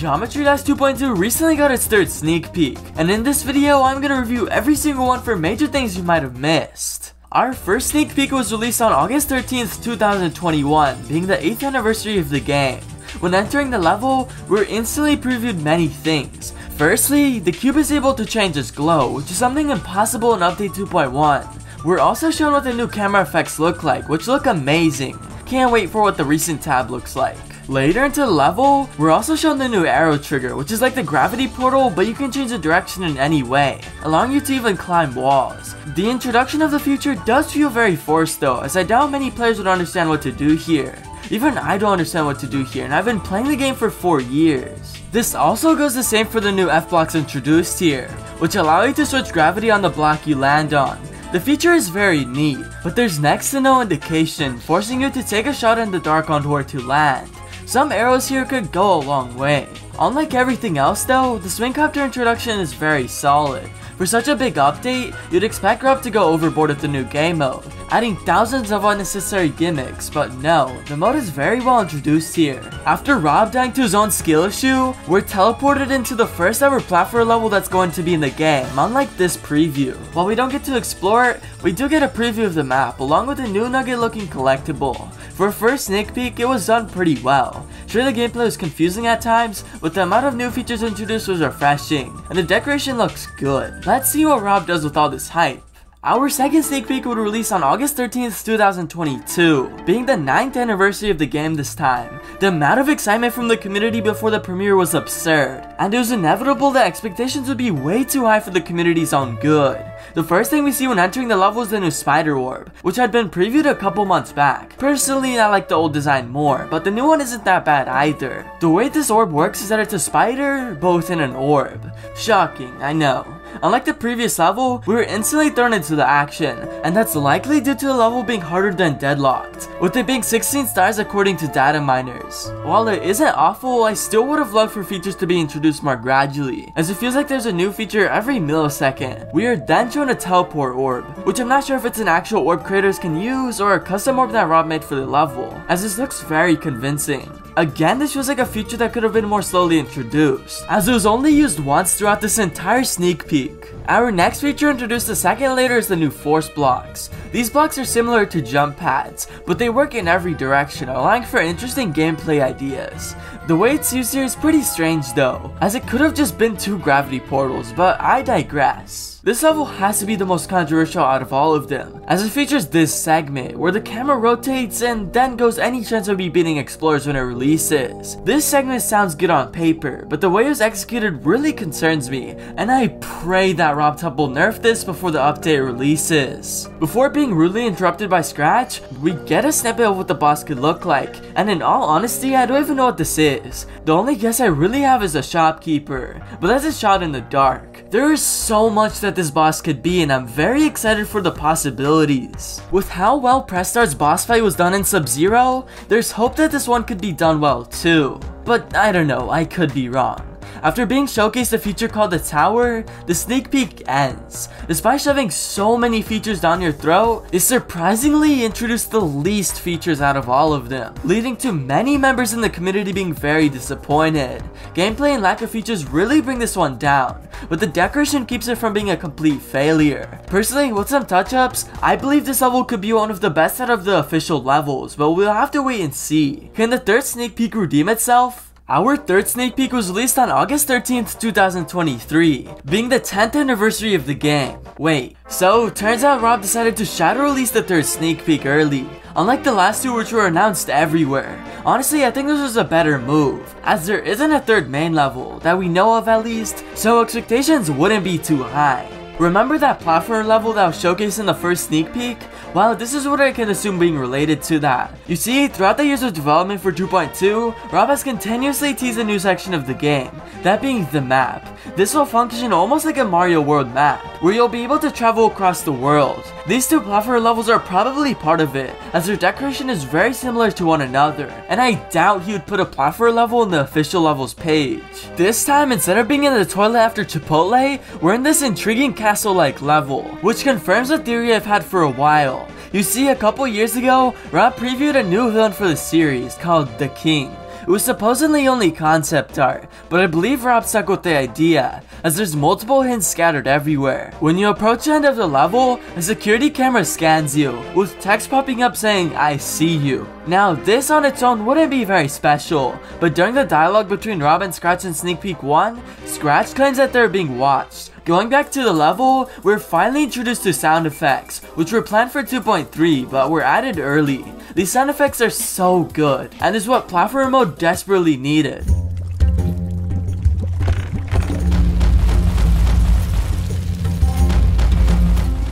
Geometry Dash 2.2 recently got its third sneak peek, and in this video I'm gonna review every single one for major things you might have missed. Our first sneak peek was released on August 13th, 2021, being the 8th anniversary of the game. When entering the level, we're instantly previewed many things. Firstly, the cube is able to change its glow to something impossible in update 2.1. We're also shown what the new camera effects look like, which look amazing. Can't wait for what the recent tab looks like. Later into the level, we're also shown the new arrow trigger, which is like the gravity portal, but you can change the direction in any way, allowing you to even climb walls. The introduction of the future does feel very forced though, as I doubt many players would understand what to do here. Even I don't understand what to do here, and I've been playing the game for 4 years. This also goes the same for the new F-blocks introduced here, which allow you to switch gravity on the block you land on. The feature is very neat, but there's next to no indication, forcing you to take a shot in the dark on where to land. Some arrows here could go a long way. Unlike everything else though, the swingcopter introduction is very solid. For such a big update, you'd expect Rob to go overboard with the new game mode, adding thousands of unnecessary gimmicks, but no, the mode is very well introduced here. After Rob dying to his own skill issue, we're teleported into the first ever platform level that's going to be in the game, unlike this preview. While we don't get to explore it, we do get a preview of the map, along with a new nugget looking collectible. For a first sneak peek, it was done pretty well. Sure, the gameplay was confusing at times, but the amount of new features introduced was refreshing, and the decoration looks good. Let's see what Rob does with all this hype. Our second sneak peek would release on August 13th, 2022, being the 9th anniversary of the game this time. The amount of excitement from the community before the premiere was absurd, and it was inevitable that expectations would be way too high for the community's own good. The first thing we see when entering the level is the new spider orb, which had been previewed a couple months back. Personally, I like the old design more, but the new one isn't that bad either. The way this orb works is that it's a spider, both in an orb. Shocking, I know. Unlike the previous level, we were instantly thrown into the action, and that's likely due to the level being harder than Deadlocked, with it being 16 stars according to data miners. While it isn't awful, I still would've loved for features to be introduced more gradually, as it feels like there's a new feature every millisecond. We are then shown a teleport orb, which I'm not sure if it's an actual orb creators can use or a custom orb that Rob made for the level, as this looks very convincing. Again, this feels like a feature that could have been more slowly introduced, as it was only used once throughout this entire sneak peek. Our next feature introduced a second later is the new force blocks. These blocks are similar to jump pads, but they work in every direction, allowing for interesting gameplay ideas. The way it's used here is pretty strange though, as it could have just been 2 gravity portals, but I digress. This level has to be the most controversial out of all of them, as it features this segment, where the camera rotates and then goes any chance of me beating explorers when it releases. This segment sounds good on paper, but the way it was executed really concerns me, and I pray that RobTop will nerf this before the update releases. Before being rudely interrupted by Scratch, we get a snippet of what the boss could look like, and in all honesty, I don't even know what this is. The only guess I really have is a shopkeeper, but that's a shot in the dark. There is so much that this boss could be, and I'm very excited for the possibilities. With how well Prestar's boss fight was done in Sub-Zero, there's hope that this one could be done well too. But I don't know, I could be wrong. After being showcased a feature called the Tower, the sneak peek ends. Despite shoving so many features down your throat, it surprisingly introduced the least features out of all of them, leading to many members in the community being very disappointed. Gameplay and lack of features really bring this one down, but the decoration keeps it from being a complete failure. Personally, with some touch-ups, I believe this level could be one of the best out of the official levels, but we'll have to wait and see. Can the third sneak peek redeem itself? Our third sneak peek was released on August 13th, 2023, being the 10th anniversary of the game. Wait, so turns out Rob decided to shadow release the third sneak peek early, unlike the last two which were announced everywhere. Honestly, I think this was a better move, as there isn't a third main level, that we know of at least, so expectations wouldn't be too high. Remember that platform level that was showcased in the first sneak peek? Well, this is what I can assume being related to that. You see, throughout the years of development for 2.2, Rob has continuously teased a new section of the game, that being the map. This will function almost like a Mario World map, where you'll be able to travel across the world. These two platform levels are probably part of it, as their decoration is very similar to one another, and I doubt he would put a platform level in the official levels page. This time, instead of being in the toilet after Chipotle, we're in this intriguing castle-like level, which confirms a theory I've had for a while. You see, a couple years ago, Rob previewed a new villain for the series called The King. was supposedly only concept art, but I believe Rob stuck with the idea, as there's multiple hints scattered everywhere. When you approach the end of the level, a security camera scans you, with text popping up saying, "I see you." Now, this on its own wouldn't be very special, but during the dialogue between Rob and Scratch in Sneak Peek 1, Scratch claims that they're being watched. Going back to the level, we're finally introduced to sound effects, which were planned for 2.3, but were added early. These sound effects are so good, and is what platform mode desperately needed.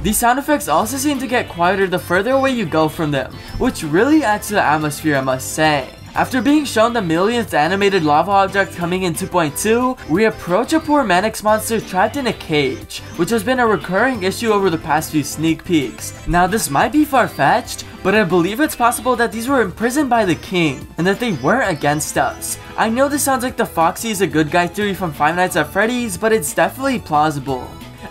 These sound effects also seem to get quieter the further away you go from them, which really adds to the atmosphere, I must say. After being shown the millionth animated lava object coming in 2.2, we approach a poor Manix monster trapped in a cage, which has been a recurring issue over the past few sneak peeks. Now, this might be far-fetched, but I believe it's possible that these were imprisoned by the King, and that they weren't against us. I know this sounds like the Foxy is a good guy theory from Five Nights at Freddy's, but it's definitely plausible.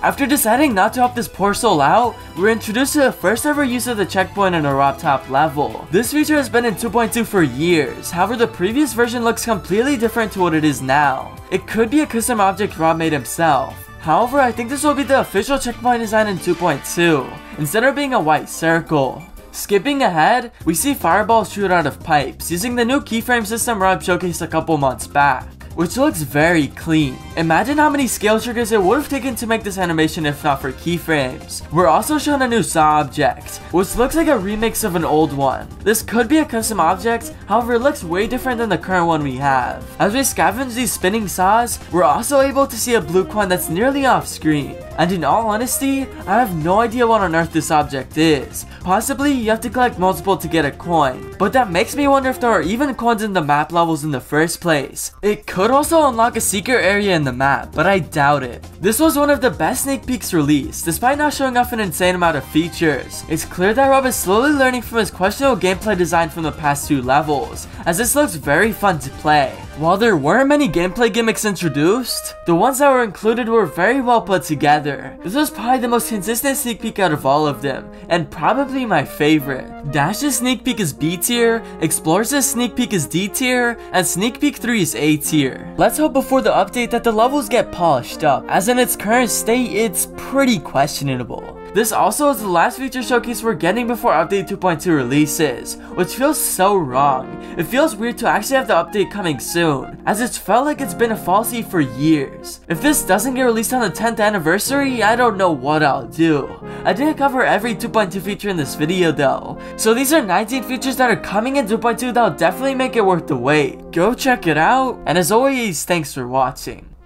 After deciding not to help this poor soul out, we're introduced to the first ever use of the checkpoint in a RobTop level. This feature has been in 2.2 for years, however the previous version looks completely different to what it is now. It could be a custom object Rob made himself. However, I think this will be the official checkpoint design in 2.2, instead of being a white circle. Skipping ahead, we see fireballs shoot out of pipes, using the new keyframe system Rob showcased a couple months back, which looks very clean. Imagine how many scale triggers it would've taken to make this animation if not for keyframes. We're also shown a new Saw object, which looks like a remix of an old one. This could be a custom object, however it looks way different than the current one we have. As we scavenge these spinning saws, we're also able to see a blue coin that's nearly off screen. And in all honesty, I have no idea what on earth this object is. Possibly you have to collect multiple to get a coin, but that makes me wonder if there are even coins in the map levels in the first place. It could also unlock a secret area in the map, but I doubt it. This was one of the best sneak peeks released, despite not showing off an insane amount of features. It's clear that Rob is slowly learning from his questionable gameplay design from the past two levels, as this looks very fun to play. While there weren't many gameplay gimmicks introduced, the ones that were included were very well put together. This was probably the most consistent sneak peek out of all of them, and probably my favorite. Dash's sneak peek is B tier, Explorer's sneak peek is D tier, and Sneak Peek 3 is A tier. Let's hope before the update that the levels get polished up, as in its current state, it's pretty questionable. This also is the last feature showcase we're getting before update 2.2 releases, which feels so wrong. It feels weird to actually have the update coming soon, as it's felt like it's been a falsity for years. If this doesn't get released on the 10th anniversary, I don't know what I'll do. I didn't cover every 2.2 feature in this video though, so these are 19 features that are coming in 2.2 that'll definitely make it worth the wait. Go check it out, and as always, thanks for watching.